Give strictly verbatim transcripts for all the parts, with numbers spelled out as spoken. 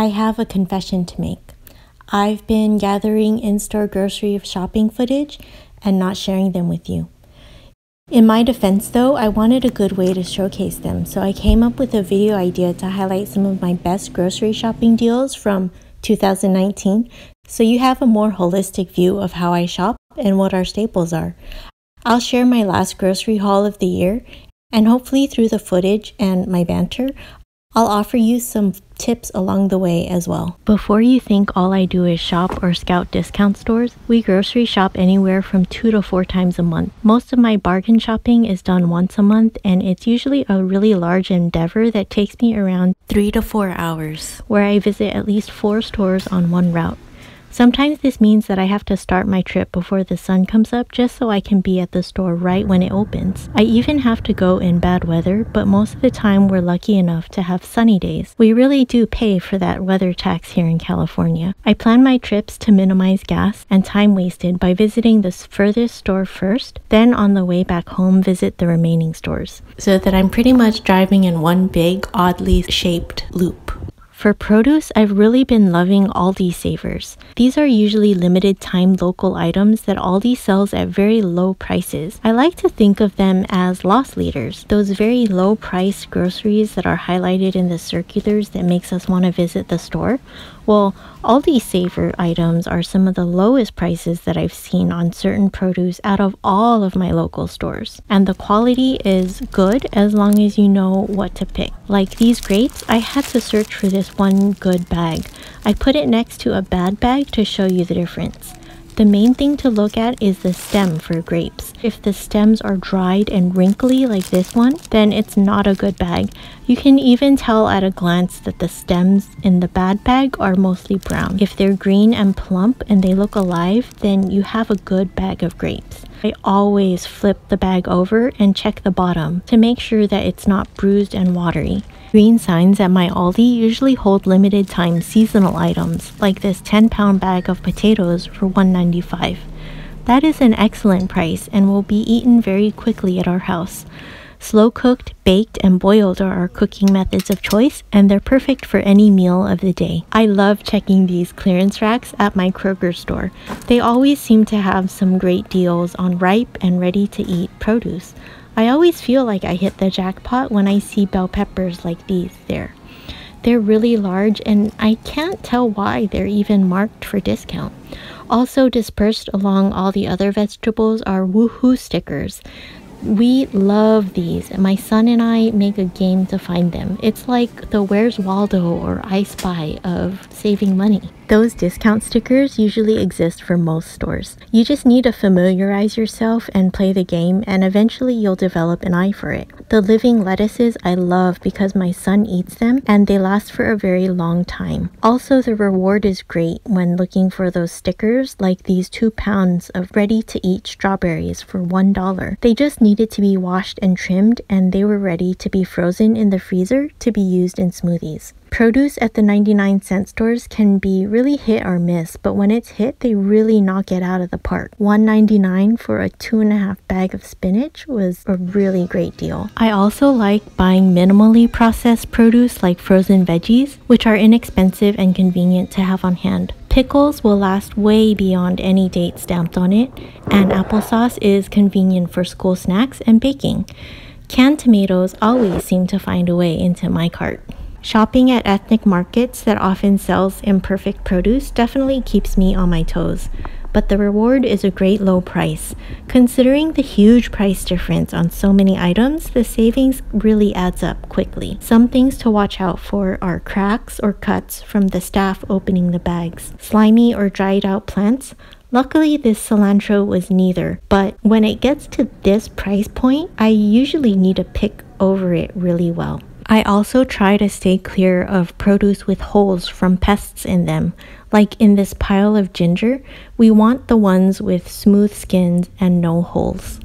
I have a confession to make. I've been gathering in-store grocery shopping footage and not sharing them with you. In my defense though, I wanted a good way to showcase them, so I came up with a video idea to highlight some of my best grocery shopping deals from two thousand nineteen, so you have a more holistic view of how I shop and what our staples are. I'll share my last grocery haul of the year, and hopefully through the footage and my banter, I'll offer you some tips along the way as well. Before you think all I do is shop or scout discount stores, we grocery shop anywhere from two to four times a month. Most of my bargain shopping is done once a month, and it's usually a really large endeavor that takes me around three to four hours, where I visit at least four stores on one route. Sometimes this means that I have to start my trip before the sun comes up just so I can be at the store right when it opens. I even have to go in bad weather, but most of the time we're lucky enough to have sunny days. We really do pay for that weather tax here in California. I plan my trips to minimize gas and time wasted by visiting the furthest store first, then on the way back home visit the remaining stores, so that I'm pretty much driving in one big, oddly shaped loop. For produce, I've really been loving Aldi Savers. These are usually limited time local items that Aldi sells at very low prices. I like to think of them as loss leaders, those very low priced groceries that are highlighted in the circulars that makes us want to visit the store. Well, Aldi Saver items are some of the lowest prices that I've seen on certain produce out of all of my local stores. And the quality is good as long as you know what to pick. Like these grapes, I had to search for this one good bag. I put it next to a bad bag to show you the difference. The main thing to look at is the stem for grapes. If the stems are dried and wrinkly like this one, then it's not a good bag. You can even tell at a glance that the stems in the bad bag are mostly brown. If they're green and plump and they look alive, then you have a good bag of grapes. I always flip the bag over and check the bottom to make sure that it's not bruised and watery. Green signs at my Aldi usually hold limited time seasonal items, like this ten pound bag of potatoes for one ninety-five. That is an excellent price and will be eaten very quickly at our house. Slow cooked, baked, and boiled are our cooking methods of choice, and they're perfect for any meal of the day. I love checking these clearance racks at my Kroger store. They always seem to have some great deals on ripe and ready to eat produce. I always feel like I hit the jackpot when I see bell peppers like these there. They're really large and I can't tell why they're even marked for discount. Also dispersed along all the other vegetables are woohoo stickers. We love these. My son and I make a game to find them. It's like the Where's Waldo or I Spy of saving money. Those discount stickers usually exist for most stores. You just need to familiarize yourself and play the game, and eventually you'll develop an eye for it. The living lettuces I love because my son eats them and they last for a very long time. Also, the reward is great when looking for those stickers, like these two pounds of ready-to-eat strawberries for one dollar. They just needed to be washed and trimmed, and they were ready to be frozen in the freezer to be used in smoothies. Produce at the ninety-nine cent stores can be really hit or miss, but when it's hit, they really knock it out of the park. one ninety-nine for a two and a half bag of spinach was a really great deal. I also like buying minimally processed produce like frozen veggies, which are inexpensive and convenient to have on hand. Pickles will last way beyond any date stamped on it, and applesauce is convenient for school snacks and baking. Canned tomatoes always seem to find a way into my cart. Shopping at ethnic markets that often sells imperfect produce definitely keeps me on my toes, but the reward is a great low price. Considering the huge price difference on so many items, the savings really adds up quickly. Some things to watch out for are cracks or cuts from the staff opening the bags, slimy or dried out plants. Luckily, this cilantro was neither, but when it gets to this price point, I usually need to pick over it really well. I also try to stay clear of produce with holes from pests in them. Like in this pile of ginger, we want the ones with smooth skins and no holes.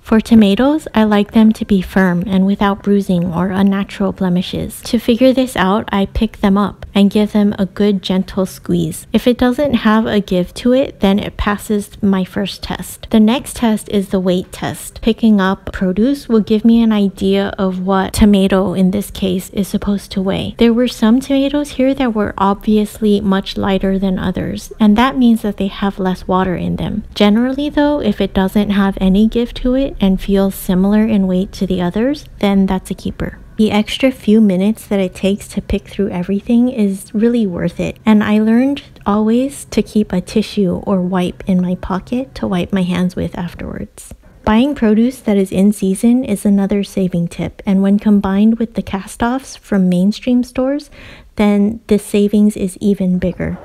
For tomatoes, I like them to be firm and without bruising or unnatural blemishes. To figure this out, I pick them up. and give them a good gentle squeeze. If it doesn't have a give to it, then it passes my first test. The next test is the weight test. Picking up produce will give me an idea of what tomato in this case is supposed to weigh. There were some tomatoes here that were obviously much lighter than others, and that means that they have less water in them. Generally though, if it doesn't have any give to it and feels similar in weight to the others, then that's a keeper. The extra few minutes that it takes to pick through everything is really worth it. And I learned always to keep a tissue or wipe in my pocket to wipe my hands with afterwards. Buying produce that is in season is another saving tip, and when combined with the cast-offs from mainstream stores, then the savings is even bigger.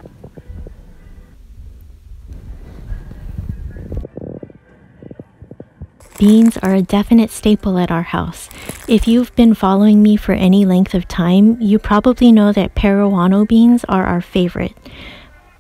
Beans are a definite staple at our house. If you've been following me for any length of time, you probably know that peruano beans are our favorite.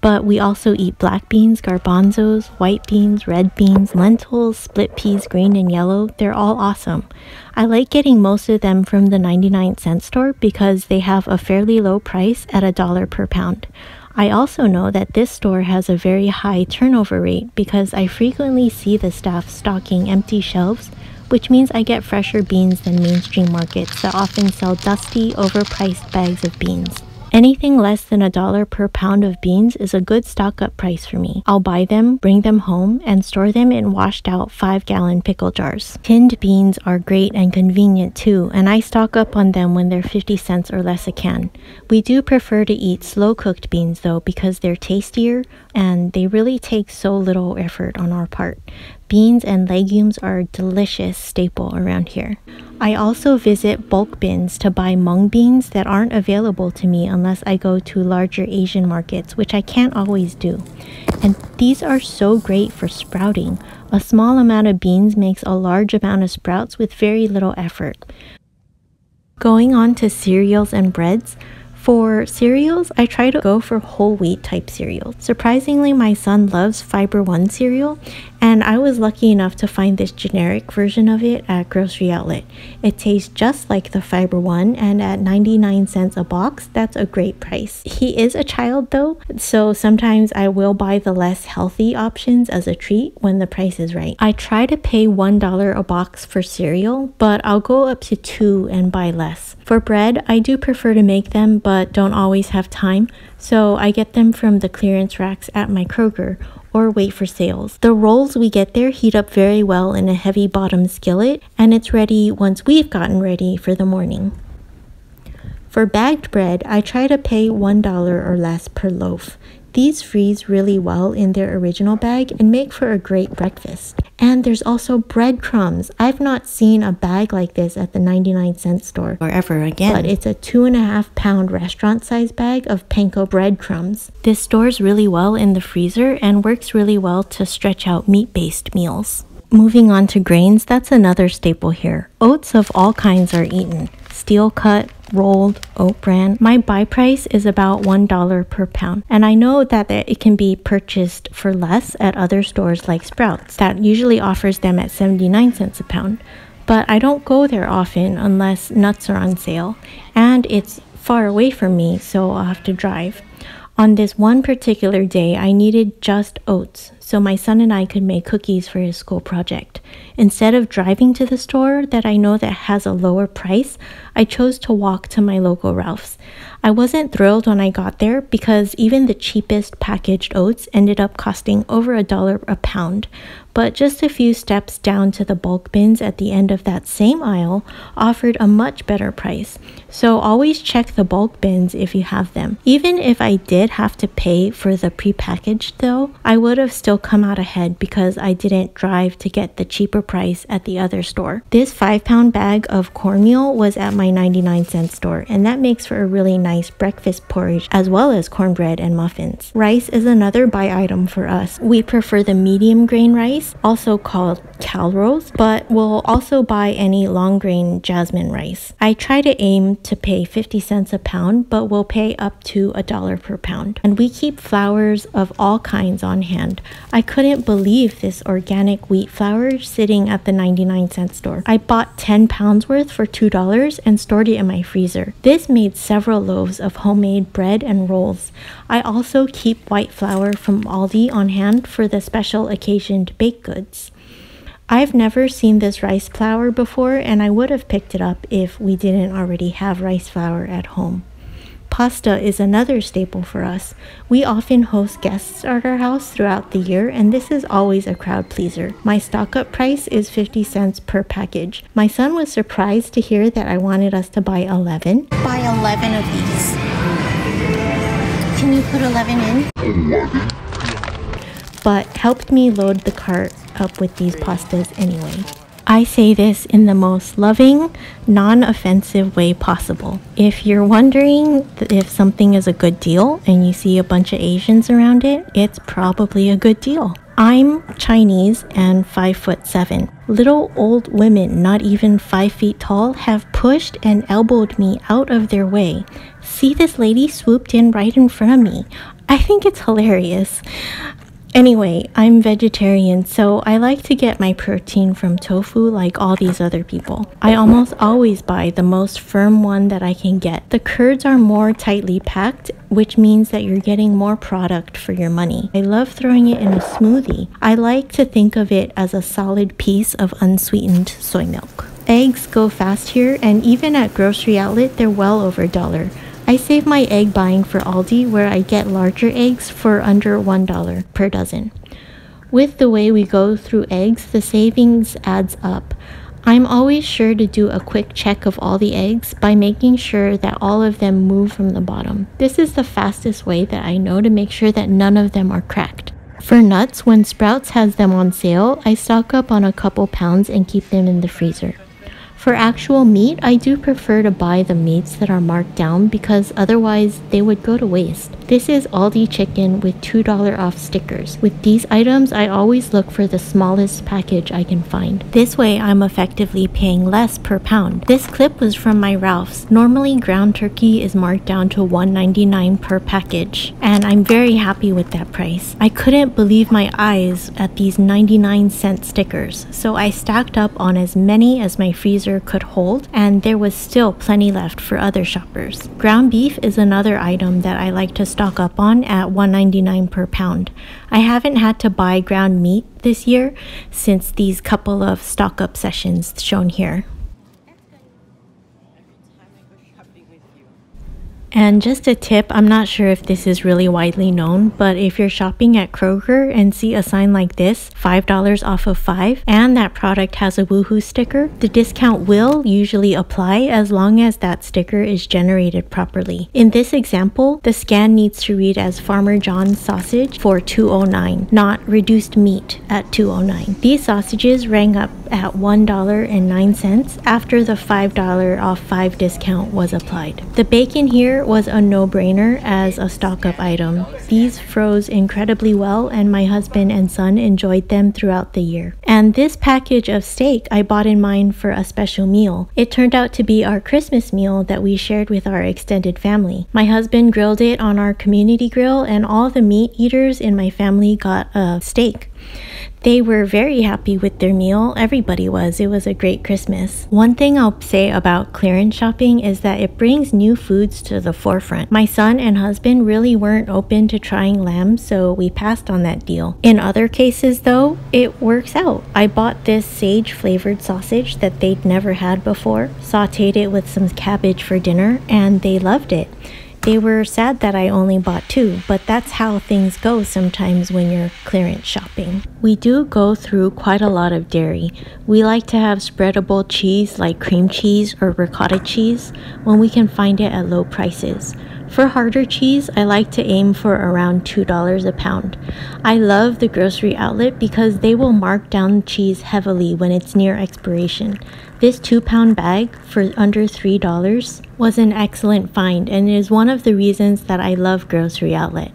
But we also eat black beans, garbanzos, white beans, red beans, lentils, split peas, green and yellow. They're all awesome. I like getting most of them from the ninety-nine cent store because they have a fairly low price at a dollar per pound. I also know that this store has a very high turnover rate because I frequently see the staff stocking empty shelves, which means I get fresher beans than mainstream markets that often sell dusty, overpriced bags of beans. Anything less than a dollar per pound of beans is a good stock-up price for me. I'll buy them, bring them home, and store them in washed-out five gallon pickle jars. Tinned beans are great and convenient too, and I stock up on them when they're fifty cents or less a can. We do prefer to eat slow-cooked beans though because they're tastier and they really take so little effort on our part. Beans and legumes are a delicious staple around here. I also visit bulk bins to buy mung beans that aren't available to me unless I go to larger Asian markets, which I can't always do. And these are so great for sprouting. A small amount of beans makes a large amount of sprouts with very little effort. Going on to cereals and breads. For cereals, I try to go for whole wheat type cereal. Surprisingly, my son loves Fiber One cereal, and I was lucky enough to find this generic version of it at Grocery Outlet. It tastes just like the Fiber One, and at ninety-nine cents a box, that's a great price. He is a child though, so sometimes I will buy the less healthy options as a treat when the price is right. I try to pay one dollar a box for cereal, but I'll go up to two dollars and buy less. For bread, I do prefer to make them, but But don't always have time, so I get them from the clearance racks at my Kroger or wait for sales. The rolls we get there heat up very well in a heavy bottom skillet, and it's ready once we've gotten ready for the morning. For bagged bread, I try to pay one dollar or less per loaf. These freeze really well in their original bag and make for a great breakfast. And there's also breadcrumbs. I've not seen a bag like this at the ninety-nine cent store or ever again, but it's a two and a half pound restaurant size bag of panko breadcrumbs. This stores really well in the freezer and works really well to stretch out meat-based meals. Moving on to grains, that's another staple here. Oats of all kinds are eaten. Steel cut, rolled, oat bran. My buy price is about one dollar per pound, and I know that it can be purchased for less at other stores like Sprouts that usually offers them at seventy-nine cents a pound, but I don't go there often unless nuts are on sale, and it's far away from me, so I'll have to drive. On this one particular day, I needed just oats, so my son and I could make cookies for his school project. Instead of driving to the store that I know that has a lower price, I chose to walk to my local Ralph's. I wasn't thrilled when I got there because even the cheapest packaged oats ended up costing over a dollar a pound. But just a few steps down to the bulk bins at the end of that same aisle offered a much better price. So always check the bulk bins if you have them. Even if I did have to pay for the prepackaged though, I would have still come out ahead because I didn't drive to get the cheaper price at the other store. This five pound bag of cornmeal was at my ninety-nine cent store, and that makes for a really nice breakfast porridge as well as cornbread and muffins. Rice is another buy item for us. We prefer the medium grain rice, also called calrose, but we'll also buy any long grain jasmine rice. I try to aim to pay fifty cents a pound, but we'll pay up to a dollar per pound. And we keep flours of all kinds on hand. I couldn't believe this organic wheat flour sitting at the ninety-nine cent store. I bought ten pounds worth for two dollars and stored it in my freezer. This made several loaves loaves of homemade bread and rolls. I also keep white flour from Aldi on hand for the special occasion baked goods. I've never seen this rice flour before, and I would have picked it up if we didn't already have rice flour at home. Pasta is another staple for us. We often host guests at our house throughout the year, and this is always a crowd pleaser. My stock-up price is fifty cents per package. My son was surprised to hear that I wanted us to buy eleven. Buy eleven of these. Can you put eleven in? eleven. But helped me load the cart up with these pastas anyway. I say this in the most loving, non-offensive way possible. If you're wondering if something is a good deal and you see a bunch of Asians around it, it's probably a good deal. I'm Chinese and five foot seven. Little old women, not even five feet tall, have pushed and elbowed me out of their way. See, this lady swooped in right in front of me. I think it's hilarious. Anyway, I'm vegetarian, so I like to get my protein from tofu like all these other people. I almost always buy the most firm one that I can get. The curds are more tightly packed, which means that you're getting more product for your money. I love throwing it in a smoothie. I like to think of it as a solid piece of unsweetened soy milk. Eggs go fast here, and even at Grocery Outlet, they're well over a dollar. I save my egg buying for Aldi, where I get larger eggs for under one dollar per dozen. With the way we go through eggs, the savings adds up. I'm always sure to do a quick check of all the eggs by making sure that all of them move from the bottom. This is the fastest way that I know to make sure that none of them are cracked. For nuts, when Sprouts has them on sale, I stock up on a couple pounds and keep them in the freezer. For actual meat, I do prefer to buy the meats that are marked down because otherwise they would go to waste. This is Aldi chicken with two dollar off stickers. With these items, I always look for the smallest package I can find. This way, I'm effectively paying less per pound. This clip was from my Ralph's. Normally, ground turkey is marked down to one ninety-nine per package, and I'm very happy with that price. I couldn't believe my eyes at these ninety-nine cent stickers, so I stacked up on as many as my freezer could hold, and there was still plenty left for other shoppers. Ground beef is another item that I like to stock up on at one ninety-nine per pound. I haven't had to buy ground meat this year since these couple of stock up sessions shown here. And just a tip, I'm not sure if this is really widely known, but if you're shopping at Kroger and see a sign like this, five dollars off of five, and that product has a woohoo sticker, the discount will usually apply as long as that sticker is generated properly. In this example, the scan needs to read as Farmer John's sausage for two oh nine, not reduced meat at two oh nine. These sausages rang up at one dollar and nine cents after the five dollars off five discount was applied. The bacon here was a no-brainer as a stock-up item. These froze incredibly well, and my husband and son enjoyed them throughout the year. And this package of steak I bought in mind for a special meal. It turned out to be our Christmas meal that we shared with our extended family. My husband grilled it on our community grill, and all the meat eaters in my family got a steak. They were very happy with their meal. Everybody was. It was a great Christmas. One thing I'll say about clearance shopping is that it brings new foods to the forefront. My son and husband really weren't open to trying lamb, so we passed on that deal. In other cases, though, it works out. I bought this sage-flavored sausage that they'd never had before, sauteed it with some cabbage for dinner, and they loved it. They were sad that I only bought two, but that's how things go sometimes when you're clearance shopping. We do go through quite a lot of dairy. We like to have spreadable cheese like cream cheese or ricotta cheese when we can find it at low prices. For harder cheese, I like to aim for around two dollars a pound. I love the Grocery Outlet because they will mark down cheese heavily when it's near expiration. This two pound bag for under three dollars was an excellent find and is one of the reasons that I love Grocery Outlet.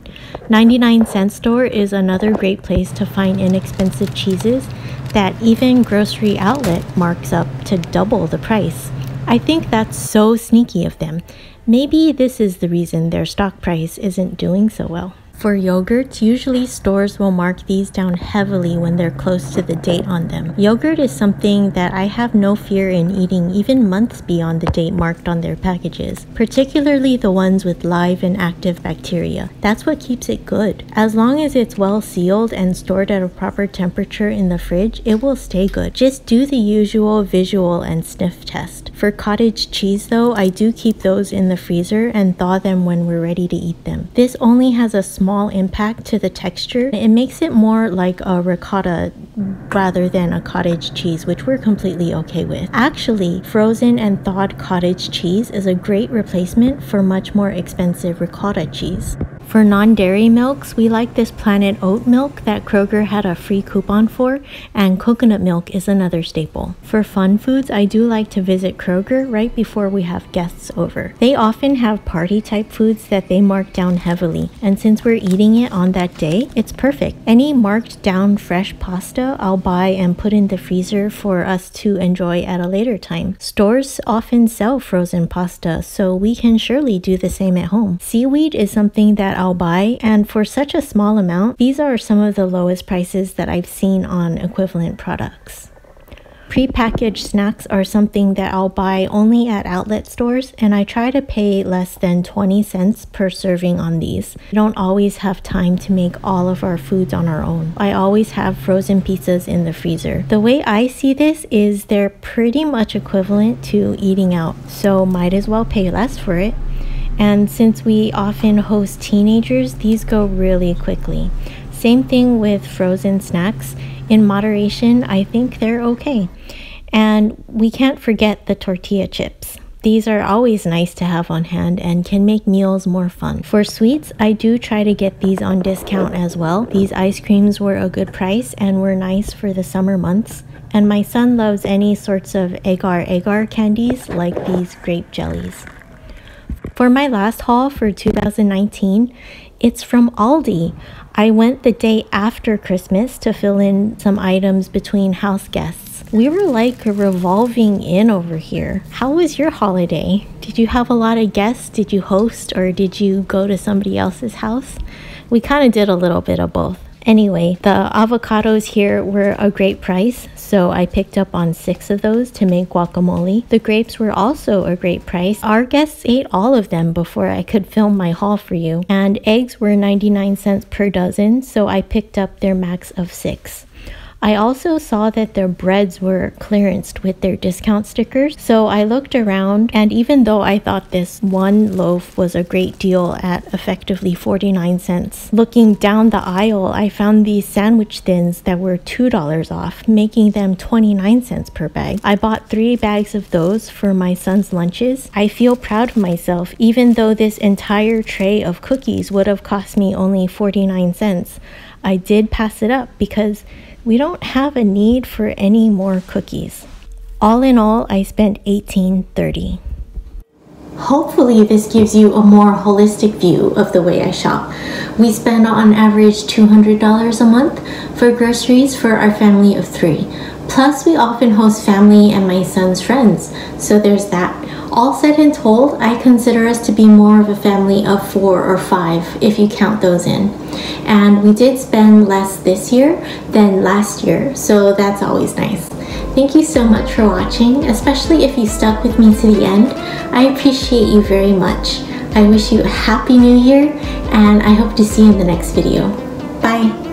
ninety-nine cent store is another great place to find inexpensive cheeses that even Grocery Outlet marks up to double the price. I think that's so sneaky of them. Maybe this is the reason their stock price isn't doing so well. For yogurts, usually stores will mark these down heavily when they're close to the date on them. Yogurt is something that I have no fear in eating even months beyond the date marked on their packages, particularly the ones with live and active bacteria. That's what keeps it good. As long as it's well sealed and stored at a proper temperature in the fridge, it will stay good. Just do the usual visual and sniff test. For cottage cheese though, I do keep those in the freezer and thaw them when we're ready to eat them. This only has a small impact to the texture. It makes it more like a ricotta rather than a cottage cheese, which we're completely okay with. Actually, frozen and thawed cottage cheese is a great replacement for much more expensive ricotta cheese. For non-dairy milks, we like this Planet Oat milk that Kroger had a free coupon for, and coconut milk is another staple. For fun foods, I do like to visit Kroger right before we have guests over. They often have party-type foods that they mark down heavily, and since we're eating it on that day, it's perfect. Any marked down fresh pasta, I'll buy and put in the freezer for us to enjoy at a later time. Stores often sell frozen pasta, so we can surely do the same at home. Seaweed is something that I'll buy, and for such a small amount, these are some of the lowest prices that I've seen on equivalent products. Pre-packaged snacks are something that I'll buy only at outlet stores, and I try to pay less than twenty cents per serving on these. I don't always have time to make all of our foods on our own. I always have frozen pizzas in the freezer. The way I see this is they're pretty much equivalent to eating out, so might as well pay less for it. And since we often host teenagers, these go really quickly. Same thing with frozen snacks. In moderation, I think they're okay. And we can't forget the tortilla chips. These are always nice to have on hand and can make meals more fun. For sweets, I do try to get these on discount as well. These ice creams were a good price and were nice for the summer months. And my son loves any sorts of agar-agar candies like these grape jellies. For my last haul for two thousand nineteen, it's from Aldi. I went the day after Christmas to fill in some items between house guests. We were like revolving in over here. How was your holiday? Did you have a lot of guests? Did you host, or did you go to somebody else's house? We kind of did a little bit of both. Anyway, the avocados here were a great price, so I picked up on six of those to make guacamole. The grapes were also a great price. Our guests ate all of them before I could film my haul for you. And eggs were ninety-nine cents per dozen, so I picked up their max of six. I also saw that their breads were clearanced with their discount stickers, so I looked around, and even though I thought this one loaf was a great deal at effectively forty-nine cents, looking down the aisle, I found these sandwich thins that were two dollars off, making them twenty-nine cents per bag. I bought three bags of those for my son's lunches. I feel proud of myself, even though this entire tray of cookies would have cost me only forty-nine cents. I did pass it up because we don't have a need for any more cookies. All in all, I spent eighteen dollars and thirty cents. Hopefully this gives you a more holistic view of the way I shop. We spend on average two hundred dollars a month for groceries for our family of three. Plus, we often host family and my son's friends, so there's that. All said and told, I consider us to be more of a family of four or five if you count those in. And we did spend less this year than last year, so that's always nice. Thank you so much for watching, especially if you stuck with me to the end. I appreciate you very much. I wish you a happy new year, and I hope to see you in the next video. Bye!